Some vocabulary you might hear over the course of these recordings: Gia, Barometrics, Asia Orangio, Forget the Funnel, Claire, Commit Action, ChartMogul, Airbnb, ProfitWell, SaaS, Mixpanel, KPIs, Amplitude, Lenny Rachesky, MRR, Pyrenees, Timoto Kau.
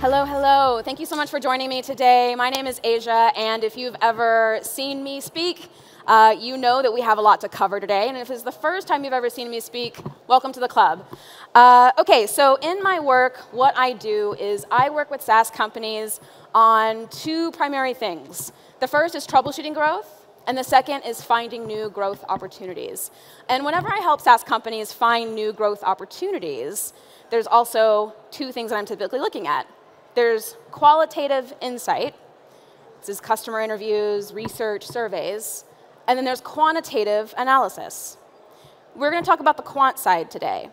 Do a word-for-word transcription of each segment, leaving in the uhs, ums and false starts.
Hello, hello. Thank you so much for joining me today. My name is Asia, and if you've ever seen me speak, uh, you know that we have a lot to cover today. And if it's the first time you've ever seen me speak, welcome to the club. Uh, okay, so in my work, what I do is I work with SaaS companies on two primary things. The first is troubleshooting growth. And the second is finding new growth opportunities. And whenever I help SaaS companies find new growth opportunities, there's also two things that I'm typically looking at. There's qualitative insight. This is customer interviews, research, surveys. And then there's quantitative analysis. We're going to talk about the quant side today.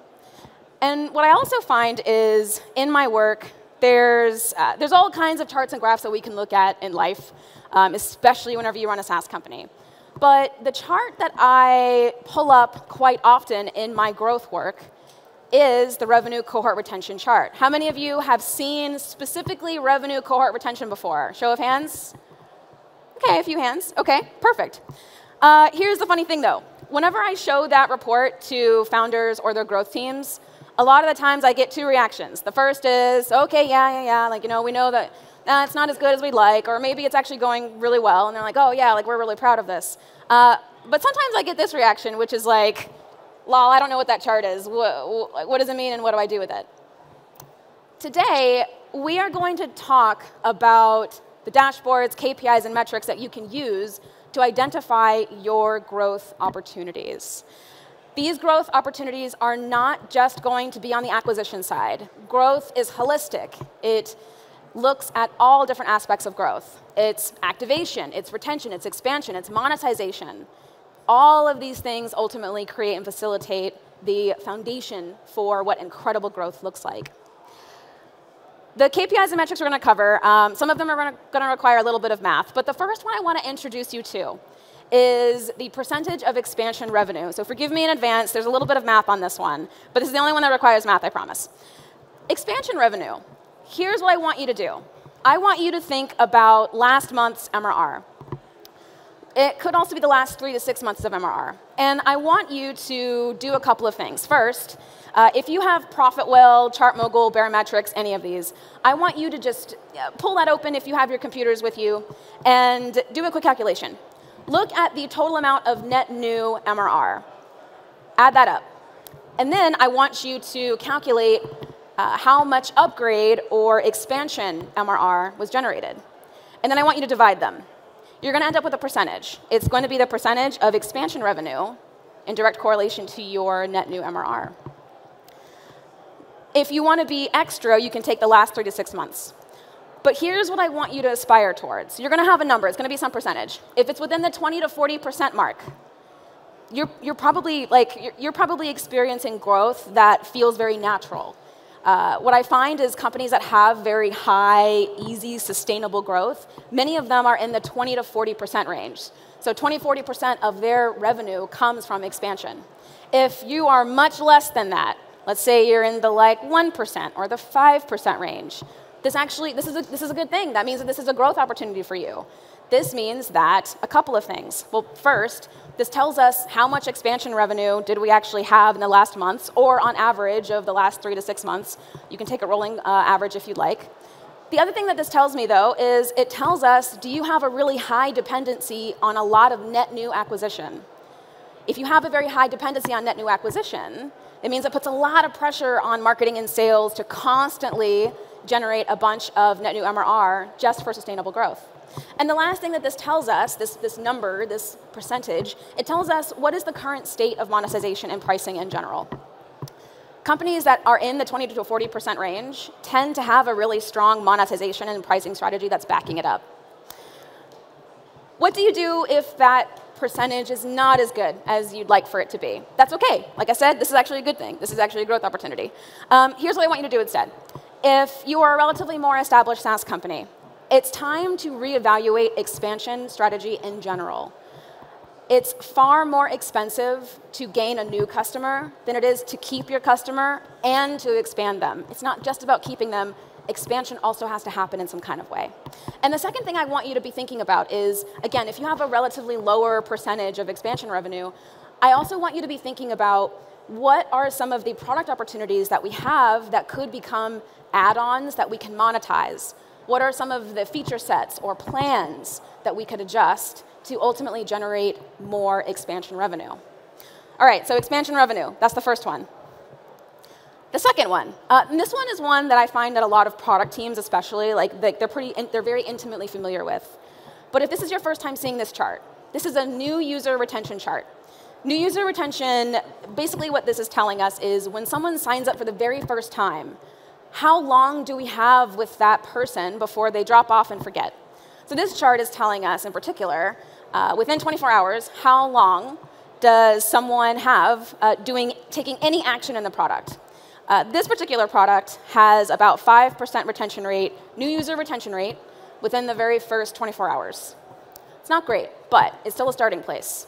And what I also find is, in my work, There's, uh, there's all kinds of charts and graphs that we can look at in life, um, especially whenever you run a SaaS company. But the chart that I pull up quite often in my growth work is the revenue cohort retention chart. How many of you have seen specifically revenue cohort retention before? Show of hands? OK, a few hands. OK, perfect. Uh, here's the funny thing, though. Whenever I show that report to founders or their growth teams, a lot of the times I get two reactions. The first is, okay, yeah, yeah, yeah, like, you know, we know that nah, it's not as good as we'd like, or maybe it's actually going really well, and they're like, oh yeah, like we're really proud of this. Uh, but sometimes I get this reaction, which is like, lol, I don't know what that chart is. What, what does it mean, and what do I do with it? Today, we are going to talk about the dashboards, K P Is, and metrics that you can use to identify your growth opportunities. These growth opportunities are not just going to be on the acquisition side. Growth is holistic. It looks at all different aspects of growth. It's activation, it's retention, it's expansion, it's monetization. All of these things ultimately create and facilitate the foundation for what incredible growth looks like. The K P Is and metrics we're going to cover, um, some of them are going to require a little bit of math, but the first one I want to introduce you to is the percentage of expansion revenue. So forgive me in advance, there's a little bit of math on this one, but this is the only one that requires math, I promise. Expansion revenue, here's what I want you to do. I want you to think about last month's M R R. It could also be the last three to six months of M R R. And I want you to do a couple of things. First, uh, if you have ProfitWell, ChartMogul, Barometrics, any of these, I want you to just pull that open if you have your computers with you and do a quick calculation. Look at the total amount of net new M R R. Add that up. And then I want you to calculate uh, how much upgrade or expansion M R R was generated. And then I want you to divide them. You're going to end up with a percentage. It's going to be the percentage of expansion revenue in direct correlation to your net new M R R. If you want to be extra, you can take the last three to six months. But here's what I want you to aspire towards. You're going to have a number. It's going to be some percentage. If it's within the twenty to forty percent mark, you're, you're, probably, like, you're, you're probably experiencing growth that feels very natural. Uh, what I find is companies that have very high, easy, sustainable growth, many of them are in the twenty to forty percent range. So twenty to forty percent of their revenue comes from expansion. If you are much less than that, let's say you're in the like one percent or the five percent range, This actually, this is, a, this is a good thing. That means that this is a growth opportunity for you. This means that a couple of things. Well, first, this tells us how much expansion revenue did we actually have in the last months, or on average of the last three to six months. You can take a rolling uh, average if you'd like. The other thing that this tells me, though, is it tells us, do you have a really high dependency on a lot of net new acquisition? If you have a very high dependency on net new acquisition, it means it puts a lot of pressure on marketing and sales to constantly generate a bunch of net new M R R just for sustainable growth. And the last thing that this tells us, this, this number, this percentage, it tells us what is the current state of monetization and pricing in general. Companies that are in the twenty to forty percent range tend to have a really strong monetization and pricing strategy that's backing it up. What do you do if that percentage is not as good as you'd like for it to be? That's OK. Like I said, this is actually a good thing. This is actually a growth opportunity. Um, here's what I want you to do instead. If you are a relatively more established SaaS company, it's time to reevaluate expansion strategy in general. It's far more expensive to gain a new customer than it is to keep your customer and to expand them. It's not just about keeping them. Expansion also has to happen in some kind of way. And the second thing I want you to be thinking about is, again, if you have a relatively lower percentage of expansion revenue, I also want you to be thinking about what are some of the product opportunities that we have that could become add-ons that we can monetize? What are some of the feature sets or plans that we could adjust to ultimately generate more expansion revenue? All right, so expansion revenue, that's the first one. The second one, uh, and this one is one that I find that a lot of product teams especially, like they're, pretty in, they're very intimately familiar with. But if this is your first time seeing this chart, this is a new user retention chart. New user retention, basically what this is telling us is when someone signs up for the very first time, how long do we have with that person before they drop off and forget? So this chart is telling us in particular, uh, within twenty-four hours, how long does someone have uh, doing, taking any action in the product? Uh, this particular product has about five percent retention rate, new user retention rate, within the very first twenty-four hours. It's not great, but it's still a starting place.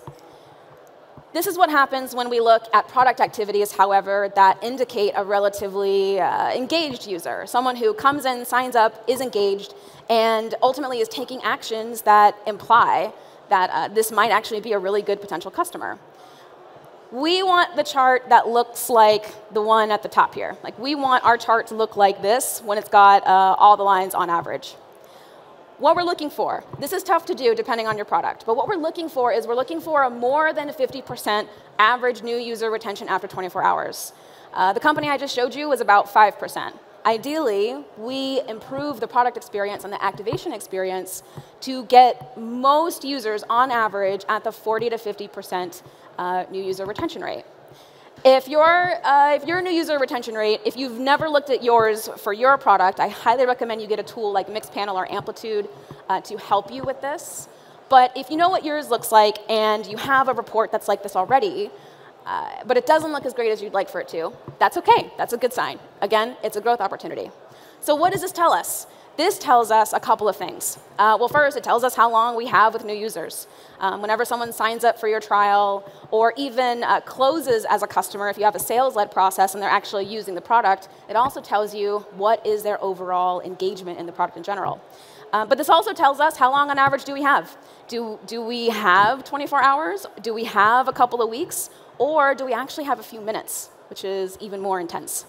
This is what happens when we look at product activities, however, that indicate a relatively uh, engaged user, someone who comes in, signs up, is engaged, and ultimately is taking actions that imply that uh, this might actually be a really good potential customer. We want the chart that looks like the one at the top here. Like, we want our chart to look like this when it's got uh, all the lines on average. What we're looking for, this is tough to do depending on your product, but what we're looking for is we're looking for a more than fifty percent average new user retention after twenty-four hours. Uh, the company I just showed you was about five percent. Ideally, we improve the product experience and the activation experience to get most users on average at the forty to fifty percent uh, new user retention rate. If your uh, if your new user retention rate, if you've never looked at yours for your product, I highly recommend you get a tool like Mixpanel or Amplitude uh, to help you with this. But if you know what yours looks like and you have a report that's like this already, Uh, but it doesn't look as great as you'd like for it to, that's okay, that's a good sign. Again, it's a growth opportunity. So what does this tell us? This tells us a couple of things. Uh, well, first, it tells us how long we have with new users. Um, whenever someone signs up for your trial or even uh, closes as a customer, if you have a sales-led process and they're actually using the product, it also tells you what is their overall engagement in the product in general. Uh, but this also tells us how long on average do we have. Do, do we have twenty-four hours? Do we have a couple of weeks? Or do we actually have a few minutes, which is even more intense?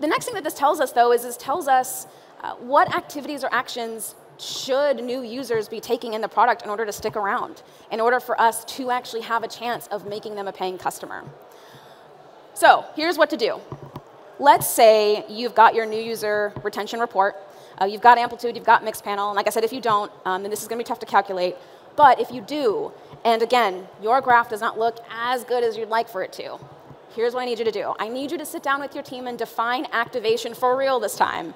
The next thing that this tells us, though, is this tells us uh, what activities or actions should new users be taking in the product in order to stick around, in order for us to actually have a chance of making them a paying customer. So here's what to do. Let's say you've got your new user retention report. Uh, you've got Amplitude, you've got Mixpanel. And like I said, if you don't, um, then this is going to be tough to calculate. But if you do, and again, your graph does not look as good as you'd like for it to, here's what I need you to do. I need you to sit down with your team and define activation for real this time.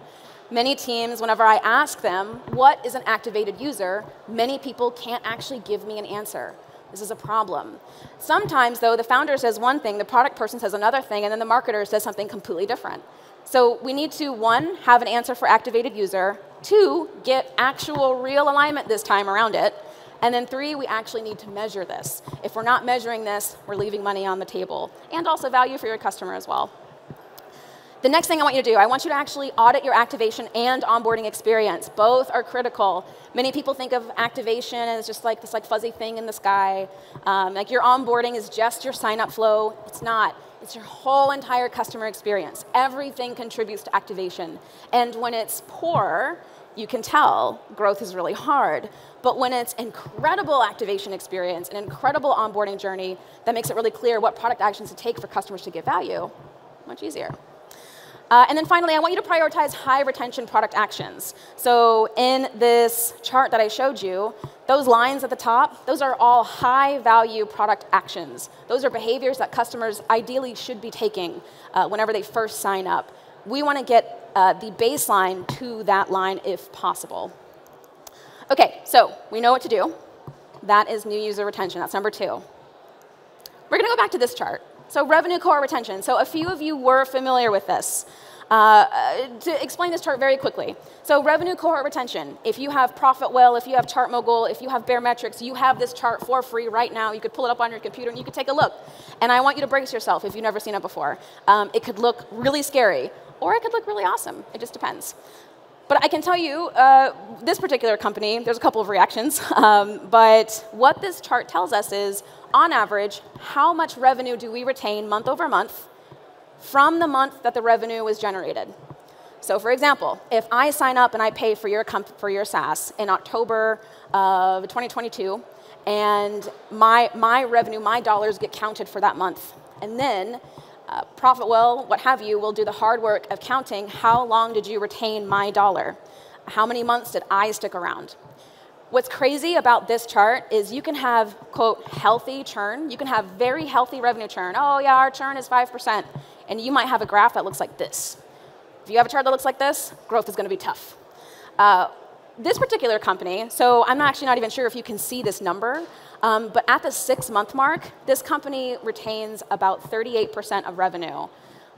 Many teams, whenever I ask them, what is an activated user, many people can't actually give me an answer. This is a problem. Sometimes, though, the founder says one thing, the product person says another thing, and then the marketer says something completely different. So we need to, one, have an answer for activated user, two, get actual real alignment this time around it, and then three, we actually need to measure this. If we're not measuring this, we're leaving money on the table, and also value for your customer as well. The next thing I want you to do, I want you to actually audit your activation and onboarding experience. Both are critical. Many people think of activation as just like this like fuzzy thing in the sky. Um, like your onboarding is just your sign-up flow. It's not. It's your whole entire customer experience. Everything contributes to activation. And when it's poor, you can tell growth is really hard. But when it's incredible activation experience, an incredible onboarding journey that makes it really clear what product actions to take for customers to get value, much easier. Uh, and then finally, I want you to prioritize high retention product actions. So in this chart that I showed you, those lines at the top, those are all high value product actions. Those are behaviors that customers ideally should be taking uh, whenever they first sign up. We want to get Uh, the baseline to that line if possible. Okay, so we know what to do. That is new user retention. That's number two. We're going to go back to this chart. So revenue core retention. So a few of you were familiar with this. Uh, uh, to explain this chart very quickly. So revenue cohort retention, if you have ProfitWell, if you have ChartMogul, if you have Barometrics, you have this chart for free right now. You could pull it up on your computer and you could take a look. And I want you to brace yourself if you've never seen it before. Um, it could look really scary, or it could look really awesome. It just depends. But I can tell you, uh, this particular company, there's a couple of reactions, um, but what this chart tells us is, on average, how much revenue do we retain month over month from the month that the revenue was generated? So for example, if I sign up and I pay for your, comp for your SaaS in October of twenty twenty-two, and my, my revenue, my dollars get counted for that month, and then Uh, ProfitWell, what have you, will do the hard work of counting how long did you retain my dollar? How many months did I stick around? What's crazy about this chart is you can have, quote, healthy churn. You can have very healthy revenue churn. Oh, yeah, our churn is five percent. And you might have a graph that looks like this. If you have a chart that looks like this, growth is going to be tough. Uh, this particular company, so I'm actually not even sure if you can see this number, Um, but at the six-month mark, this company retains about thirty-eight percent of revenue.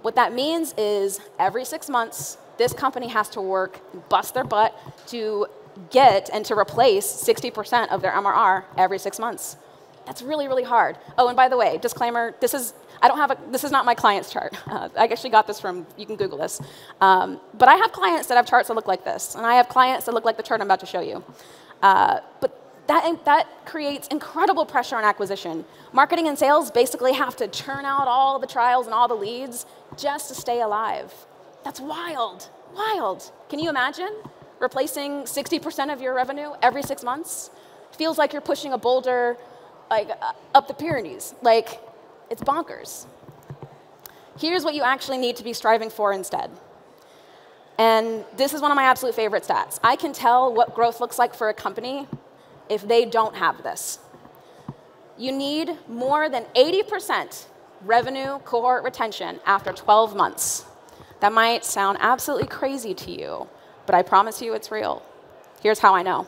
What that means is every six months, this company has to work, bust their butt, to get and to replace sixty percent of their M R R every six months. That's really, really hard. Oh, and by the way, disclaimer, this is, I don't have a, this is not my client's chart. Uh, I actually got this from, you can Google this. Um, but I have clients that have charts that look like this, and I have clients that look like the chart I'm about to show you. Uh, but That, that creates incredible pressure on acquisition. Marketing and sales basically have to churn out all the trials and all the leads just to stay alive. That's wild, wild. Can you imagine replacing sixty percent of your revenue every six months? Feels like you're pushing a boulder like up the Pyrenees. Like, it's bonkers. Here's what you actually need to be striving for instead. And this is one of my absolute favorite stats. I can tell what growth looks like for a company if they don't have this. You need more than eighty percent revenue cohort retention after twelve months. That might sound absolutely crazy to you, but I promise you it's real. Here's how I know.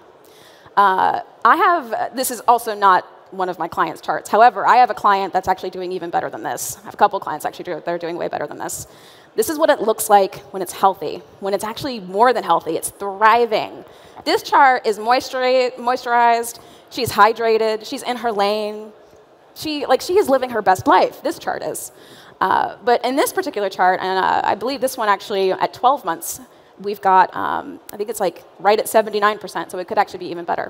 Uh, I have, this is also not one of my clients' charts. However, I have a client that's actually doing even better than this. I have a couple clients actually do, they're doing way better than this. This is what it looks like when it's healthy, when it's actually more than healthy, it's thriving. This chart is moisturized, she's hydrated, she's in her lane. She, like, she is living her best life, this chart is. Uh, but in this particular chart, and uh, I believe this one actually at twelve months, we've got, um, I think it's like right at seventy-nine percent, so it could actually be even better.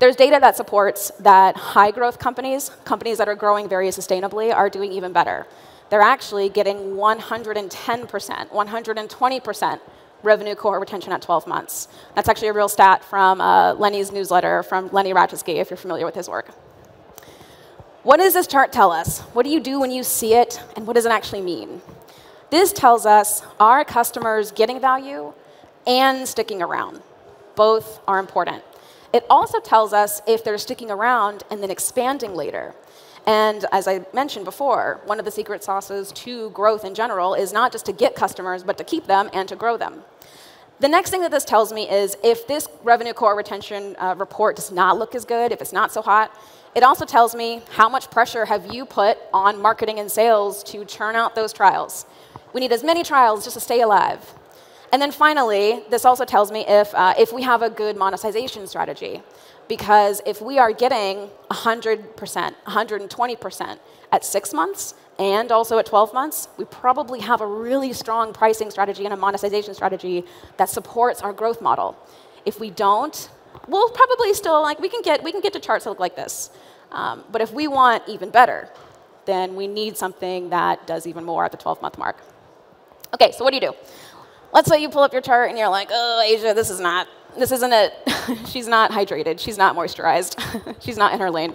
There's data that supports that high-growth companies, companies that are growing very sustainably, are doing even better. They're actually getting one hundred ten percent, one hundred twenty percent revenue cohort retention at twelve months. That's actually a real stat from uh, Lenny's newsletter, from Lenny Rachesky, if you're familiar with his work. What does this chart tell us? What do you do when you see it, and what does it actually mean? This tells us, are customers getting value and sticking around? Both are important. It also tells us if they're sticking around and then expanding later. And as I mentioned before, one of the secret sauces to growth in general is not just to get customers, but to keep them and to grow them. The next thing that this tells me is if this revenue core retention uh, report does not look as good, if it's not so hot, it also tells me how much pressure have you put on marketing and sales to churn out those trials. We need as many trials just to stay alive. And then finally, this also tells me if, uh, if we have a good monetization strategy. Because if we are getting one hundred percent, one hundred twenty percent at six months and also at twelve months, we probably have a really strong pricing strategy and a monetization strategy that supports our growth model. If we don't, we'll probably still, like, we can get, we can get to charts that look like this. Um, but if we want even better, then we need something that does even more at the twelve-month mark. Okay, so what do you do? Let's say you pull up your chart and you're like, oh, Asia, this is not, this isn't it. She's not hydrated. She's not moisturized. She's not in her lane.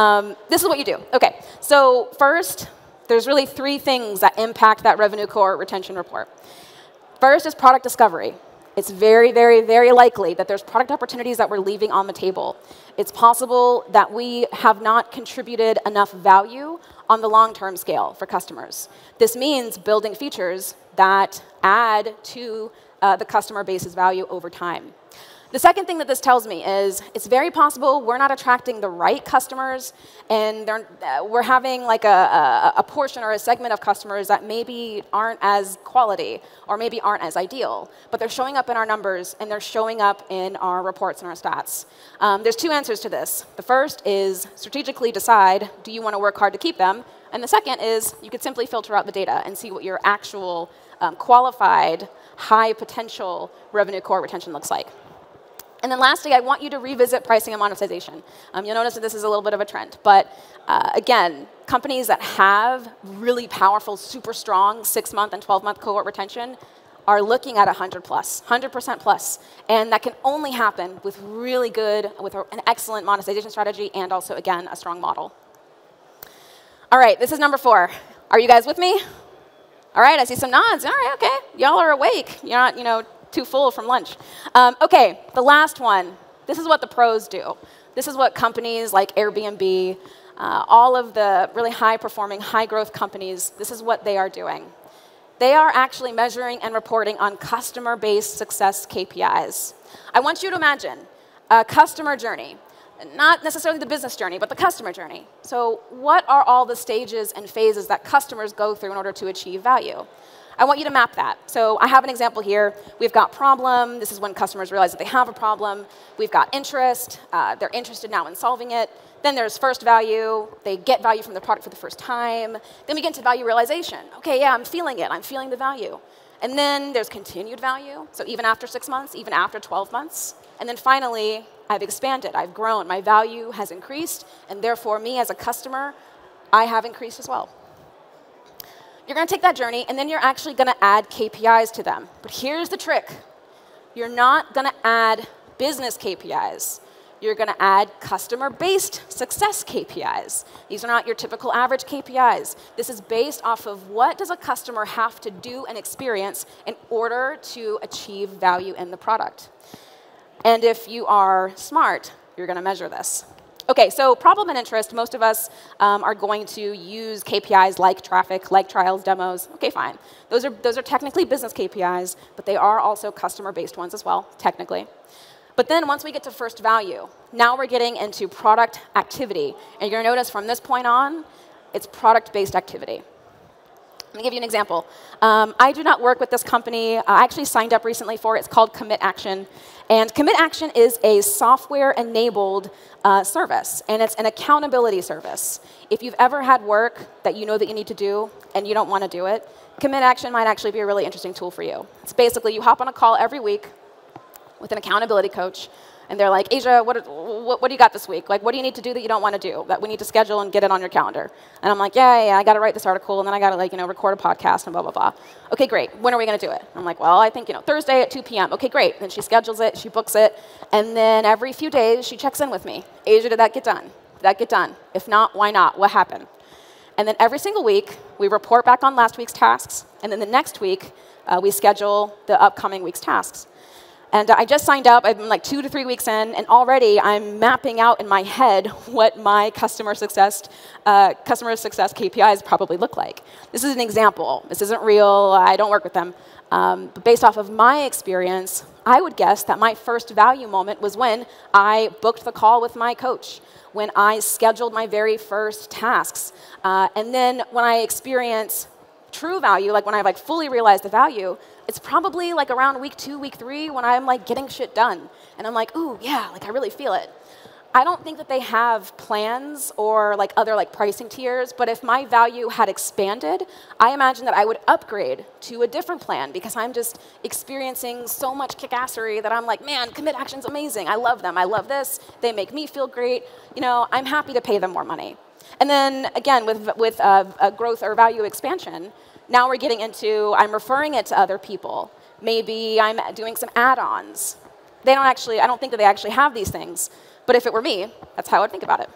Um, this is what you do. Okay, so first, there's really three things that impact that revenue cohort retention report. First is product discovery. It's very, very, very likely that there's product opportunities that we're leaving on the table. It's possible that we have not contributed enough value on the long-term scale for customers. This means building features that add to uh, the customer base's value over time. The second thing that this tells me is it's very possible we're not attracting the right customers, and they're, uh, we're having like a, a, a portion or a segment of customers that maybe aren't as quality or maybe aren't as ideal, but they're showing up in our numbers and they're showing up in our reports and our stats. Um, there's two answers to this. The first is strategically decide, do you want to work hard to keep them? And the second is you could simply filter out the data and see what your actual um, qualified high potential revenue core retention looks like. And then lastly, I want you to revisit pricing and monetization. Um, you'll notice that this is a little bit of a trend. But uh, again, companies that have really powerful, super strong six month and twelve month cohort retention are looking at one hundred plus, one hundred percent plus. And that can only happen with really good, with an excellent monetization strategy and also, again, a strong model. All right, this is number four. Are you guys with me? All right, I see some nods. All right, OK. Y'all are awake. You're not, you know, too full from lunch. Um, OK, the last one. This is what the pros do. This is what companies like Airbnb, uh, all of the really high-performing, high-growth companies, this is what they are doing. They are actually measuring and reporting on customer-based success K P Is. I want you to imagine a customer journey. Not necessarily the business journey, but the customer journey. So what are all the stages and phases that customers go through in order to achieve value? I want you to map that. So I have an example here. We've got problem. This is when customers realize that they have a problem. We've got interest. Uh, they're interested now in solving it. Then there's first value. They get value from the product for the first time. Then we get into value realization. OK, yeah, I'm feeling it. I'm feeling the value. And then there's continued value. So even after six months, even after twelve months. And then finally, I've expanded. I've grown. My value has increased. And therefore, me as a customer, I have increased as well. You're going to take that journey, and then you're actually going to add K P Is to them. But here's the trick. You're not going to add business K P Is. You're going to add customer-based success K P Is. These are not your typical average K P Is. This is based off of what does a customer have to do and experience in order to achieve value in the product. And if you are smart, you're going to measure this. OK, so problem and interest, most of us um, are going to use K P Is like traffic, like trials, demos. OK, fine. Those are, those are technically business K P Is, but they are also customer-based ones as well, technically. But then once we get to first value, now we're getting into product activity. And you're going to notice from this point on, it's product-based activity. Let me give you an example. Um, I do not work with this company. I actually signed up recently for it. It's called Commit Action. And Commit Action is a software-enabled uh, service, and it's an accountability service. If you've ever had work that you know that you need to do and you don't want to do it, Commit Action might actually be a really interesting tool for you. It's basically you hop on a call every week with an accountability coach, and they're like, Asia, what, what, what do you got this week? Like, what do you need to do that you don't want to do, that we need to schedule and get it on your calendar? And I'm like, yeah, yeah, yeah I got to write this article, and then I got to like, you know, record a podcast and blah, blah, blah. OK, great. When are we going to do it? I'm like, well, I think you know, Thursday at two p m OK, great. And she schedules it. She books it. And then every few days, she checks in with me. Asia, did that get done? Did that get done? If not, why not? What happened? And then every single week, we report back on last week's tasks. And then the next week, uh, we schedule the upcoming week's tasks. And I just signed up. I've been like two to three weeks in, and already I'm mapping out in my head what my customer success, uh, customer success K P Is probably look like. This is an example. This isn't real. I don't work with them. Um, but based off of my experience, I would guess that my first value moment was when I booked the call with my coach, when I scheduled my very first tasks, uh, and then when I experience true value, like when I like fully realize the value, it's probably like around week two, week three when I'm like getting shit done. And I'm like, ooh, yeah, like I really feel it. I don't think that they have plans or like other like pricing tiers, but if my value had expanded, I imagine that I would upgrade to a different plan because I'm just experiencing so much kickassery that I'm like, man, Commit Action's amazing. I love them. I love this. They make me feel great. You know, I'm happy to pay them more money. And then, again, with, with uh, a growth or value expansion, now we're getting into I'm referring it to other people. Maybe I'm doing some add-ons. They don't actually, I don't think that they actually have these things. But if it were me, that's how I would think about it.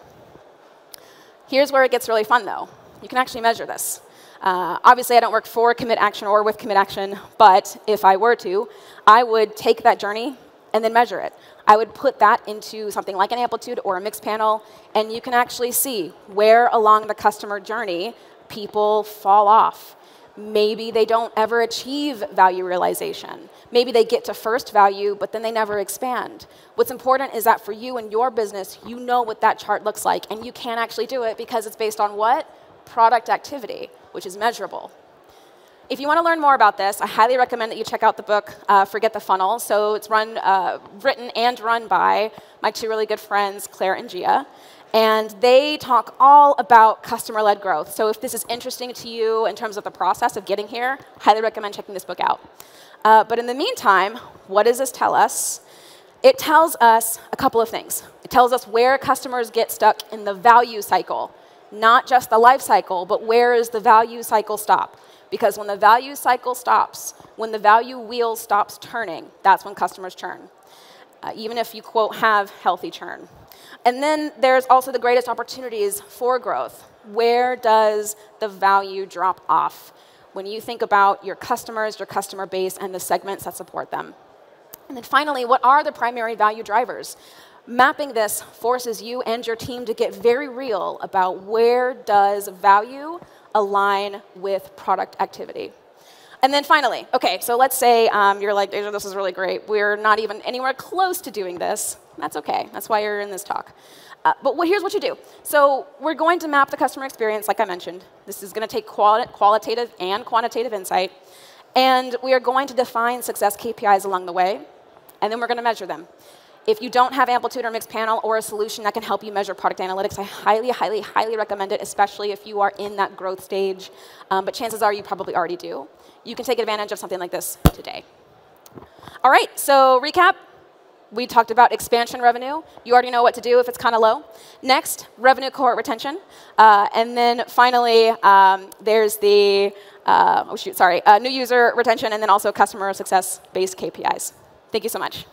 Here's where it gets really fun, though. You can actually measure this. Uh, obviously, I don't work for Commit Action or with Commit Action. But if I were to, I would take that journey and then measure it. I would put that into something like an Amplitude or a Mixpanel, and you can actually see where along the customer journey people fall off. Maybe they don't ever achieve value realization. Maybe they get to first value, but then they never expand. What's important is that for you and your business, you know what that chart looks like, and you can actually do it because it's based on what? Product activity, which is measurable. If you want to learn more about this, I highly recommend that you check out the book, uh, Forget the Funnel. So it's run, uh, written and run by my two really good friends, Claire and Gia. And they talk all about customer-led growth. So if this is interesting to you in terms of the process of getting here, highly recommend checking this book out. Uh, but in the meantime, what does this tell us? It tells us a couple of things. It tells us where customers get stuck in the value cycle, not just the life cycle, but where is the value cycle stop? Because when the value cycle stops, when the value wheel stops turning, that's when customers churn, uh, even if you, quote, have healthy churn. And then there's also the greatest opportunities for growth. Where does the value drop off? When you think about your customers, your customer base, and the segments that support them. And then finally, what are the primary value drivers? Mapping this forces you and your team to get very real about where does value align with product activity. And then finally, OK, so let's say um, you're like, this is really great. We're not even anywhere close to doing this. That's OK. That's why you're in this talk. Uh, but well, here's what you do. So we're going to map the customer experience, like I mentioned. This is going to take quali qualitative and quantitative insight. And we are going to define success K P Is along the way. And then we're going to measure them. If you don't have Amplitude or Mixpanel or a solution that can help you measure product analytics, I highly, highly, highly recommend it, especially if you are in that growth stage. Um, but chances are you probably already do. You can take advantage of something like this today. All right, so recap. We talked about expansion revenue. You already know what to do if it's kind of low. Next, revenue cohort retention. Uh, and then finally, um, there's the, uh, oh shoot, sorry, uh, new user retention, and then also customer success-based K P Is. Thank you so much.